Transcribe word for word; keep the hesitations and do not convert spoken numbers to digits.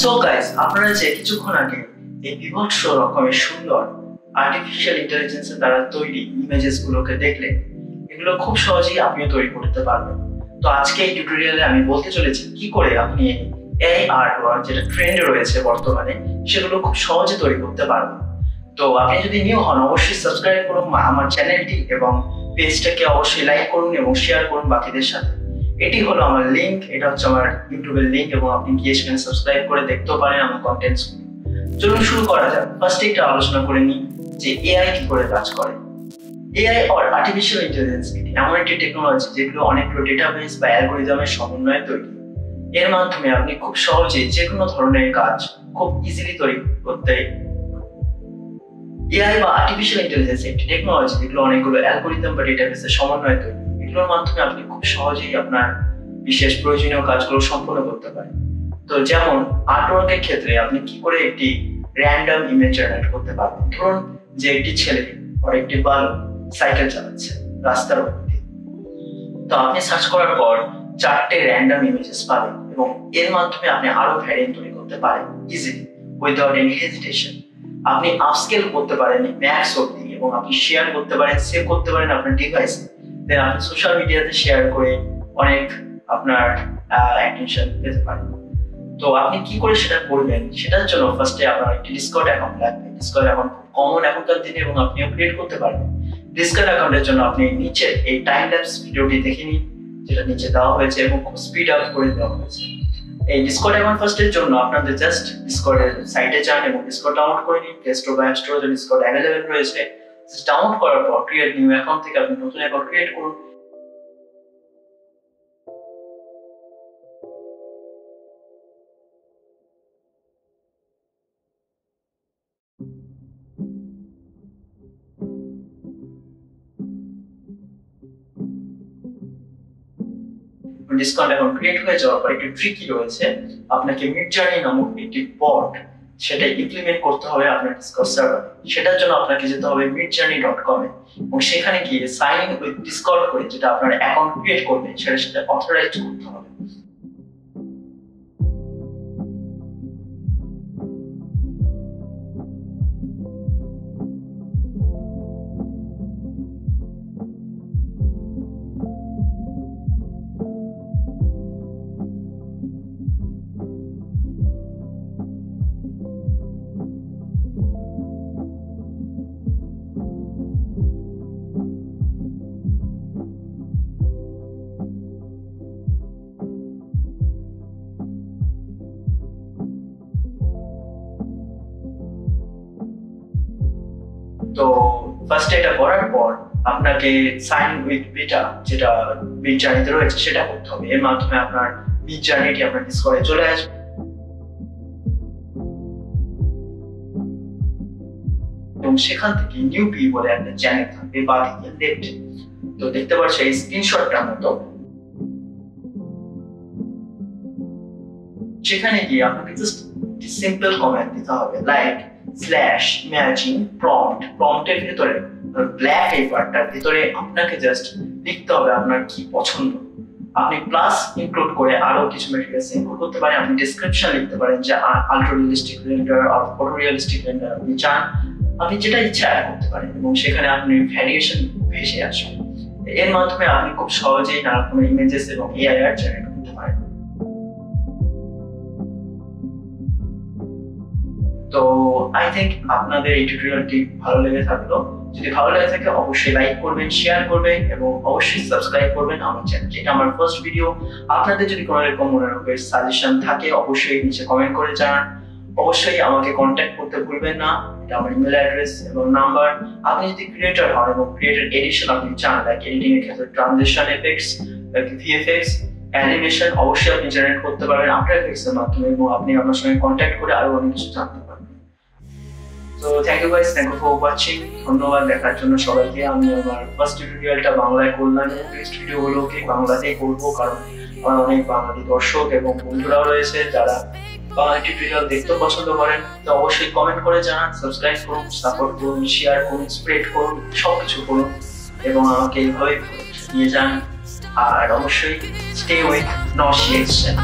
So guys, আপনারা যে কিছুক্ষণ আগে এই পিভট শো রকমের সুন্দর আর্টিফিশিয়াল ইন্টেলিজেন্সের দ্বারা তৈরি ইমেজেস গুলোকে দেখলে এগুলো খুব সহজেই আপনিও তৈরি করতে পারবেন। তো আজকে এই টিউটোরিয়ালে আমি বলতে চলেছি কি করে আপনি এই আর্ট ওয়ার্ক যেটা ট্রেন্ডে রয়েছে বর্তমানে সেগুলো খুব সহজে তৈরি করতে পারবেন। তো আপনি যদি নিউ হন অবশ্যই সাবস্ক্রাইব করুন আমার চ্যানেলটি এবং পেজটাকে অবশ্যই লাইক করুন এবং শেয়ার করুন বাকিদের সাথে। এটি হলো আমার লিঙ্ক, এটা হচ্ছে আমার ইউটিউবের লিঙ্ক এবং আপনি গিয়ে সেখানে সাবস্ক্রাইব করে দেখতেও পারেন আমার কন্টেন্টস। চলুন শুরু করা যাক। ফার্স্টে একটা আলোচনা করে নিই যে এআই কি করে কাজ করে। এআই অর আর্টিফিশিয়াল ইন্টেলিজেন্স এমন একটি টেকনোলজি যেগুলো অনেকগুলো ডেটাবেস বা অ্যালগরিদমের সমন্বয়ে তৈরি। এর মাধ্যমে আপনি খুব সহজে যে কোনো ধরনের কাজ খুব ইজিলি তৈরি করতে এআই বা আর্টিফিশিয়াল ইন্টেলিজেন্স একটি টেকনোলজি যেগুলো অনেকগুলো অ্যালগরিদম বা ডেটাবেসের সমন্বয়ে তৈরি। এগুলোর মাধ্যমে আপনি খুব সহজেই আপনার বিশেষ প্রয়োজনীয় কাজগুলো সম্পন্ন করতে পারেন। তো যেমন আর্টওয়ার্কের ক্ষেত্রে আপনি কি করে একটি র্যান্ডম ইমেজ জেনারেট করতে পারবেন। ধরুন যে একটি ছেলে আর একটি বালক সাইকেল চালাচ্ছে রাস্তার উপর দিয়ে, তো আপনি সার্চ করার পর চারটে র্যান্ডম ইমেজেস পাবেন এবং এর মাধ্যমে আপনি আরো ভ্যারিয়েন্ট তৈরি করতে পারেন ইজিলি উইদাউট এনি হেজিটেশন। আপনি আপস্কেল করতে পারেন ম্যাক্স অবধি এবং আপনি শেয়ার করতে পারেন, সেভ করতে পারেন আপনার ডিভাইসে, দেন আপনি সোশ্যাল মিডিয়াতে শেয়ার করে অনেক আপনার অ্যাটেনশন পেতে পারেন। তো আপনি কি করে সেটা করবেন সেটার জন্য ফার্স্টে আপনার একটি ডিসকর্ড অ্যাকাউন্ট লাগবে। ডিসকর্ড অ্যাকাউন্ট খুব কমন এখনকার দিনে এবং আপনিও ক্রিয়েট করতে পারবেন। ডিসকর্ড অ্যাকাউন্টের জন্য আপনি নিচে এই টাইম ল্যাপস ভিডিওটি দেখে নিন যেটা নিচে দেওয়া হয়েছে এবং খুব স্পিড আপ করে দেওয়া হয়েছে। এই ডিসকর্ড অ্যাকাউন্ট ফার্স্টের জন্য আপনাদের জাস্ট ডিসকর্ডের সাইটে যান এবং ডিসকর্ড ডাউনলোড করে নিন। প্লে স্টোর বা অ্যাপ স্টোরে যে ডিসকর্ড অ্যাভেলেবেল রয়েছে ডাউনলোড করার পর ক্রিয়েট নিউ অ্যাকাউন্ট থেকে আপনি নতুন অ্যাকাউন্ট ক্রিয়েট করুন। ডিসকর্ড অ্যাকাউন্ট ক্রিয়েট হয়ে যাওয়ার পর একটি ট্রিক রয়েছে, আপনাকে মিডজার্নি নামক একটি বট সেটা ইমপ্লিমেন্ট করতে হবে আপনার ডিসকর্ড সার্ভারে। সেটার জন্য আপনাকে যেতে হবে মিডজার্নি ডট কম এ এবং সেখানে গিয়ে সাইন ইন উইথ ডিসকর্ড করে যেটা আপনার অ্যাকাউন্ট ক্রিয়েট করবেন সেটা সেটা অথরাইজড করতে হবে। তো ফার্স্টে এটা করার পর আপনাকে সাইন উইথ বিটা যেটা বিট জার্নিতে রয়েছে সেটা করতে হবে। এর মাধ্যমে আপনার বিট জার্নিটি আপনার ডিসকর্ডে চলে আসবে। এবং সেখান থেকে নিউ পি বলে একটা চ্যানেল থাকবে বা দিকে লেফট, তো দেখতে পাচ্ছি এই স্ক্রিনশটটার মতো। সেখানে গিয়ে আপনাকে জাস্ট সিম্পল কমেন্ট দিতে হবে লাইক স্ল্যাশ ম্যাচিং প্রম্পট প্রম্পটের ভিতরে ব্ল্যাক পেপারটার ভিতরে আপনাকে জাস্ট লিখতে হবে আপনার কি পছন্দ। আপনি প্লাস ইনক্লুড করে আরো কিছু মেটেরিয়ালস ইনক্লুড করতে পারেন। আপনি ডেসক্রিপশন লিখতে পারেন যে ultra realistic render or photo realistic render আপনি চান, আপনি যেটা ইচ্ছা অ্যাড করতে পারেন এবং সেখানে আপনি ভ্যারিয়েশন ভেসে আসবেন। এর মাধ্যমে আপনি খুব সহজেই নানা রকমের ইমেজেস এবং এআই আর্ট জেনারেট করতে পারেন। তো আই থিঙ্ক আপনাদের এই টিউটোরিয়ালটি ভালো লেগে থাকলো। যদি ভালো লেগে থাকে অবশ্যই লাইক করবেন, শেয়ার করবেন এবং অবশ্যই সাবস্ক্রাইব করবেন আমার চ্যানেল। এটা আমার ফার্স্ট ভিডিও। আপনাদের যদি কোনো রকম মনোরঞ্জনের সাজেশন থাকে অবশ্যই নিচে কমেন্ট করে জানান। অবশ্যই আমাকে কন্ট্যাক্ট করতে ভুলবেন না, এটা আমার ইমেল অ্যাড্রেস এবং নাম্বার। আপনি যদি ক্রিয়েটর হন এবং ক্রিয়েটর এডিশন আপনি চান লাইক এডিটিং এর ক্ষেত্রে ট্রানজিশন এফেক্টস ভিএফএক্স অ্যানিমেশন অবশ্যই আপনি জেনারেট করতে পারবেন আফটার এফেক্টস এর মাধ্যমে এবং আপনি আমার সঙ্গে কন্ট্যাক্ট করে আরো অনেক কিছু জানতে পারবেন। So thank you guys, thank you for watching. ধন্যবাদ দেখার জন্য সবাইকে। আমি আমার ফার্স্ট টিউটোরিয়ালটা বাংলায় করলাম এবং নেক্সট ভিডিওগুলোকে বাংলাতেই করবো কারণ আমার অনেক বাঙালি দর্শক এবং বন্ধুরাও রয়েছে যারা বাংলা টিউটোরিয়াল দেখতে পছন্দ করেন। তো অবশ্যই কমেন্ট করে জানান, সাবস্ক্রাইব করুন, সাপোর্ট করুন, শেয়ার করুন, স্প্রেড করুন, সব কিছু করুন এবং আমাকে এইভাবে নিয়ে যান। আর অবশ্যই stay with Nauseation।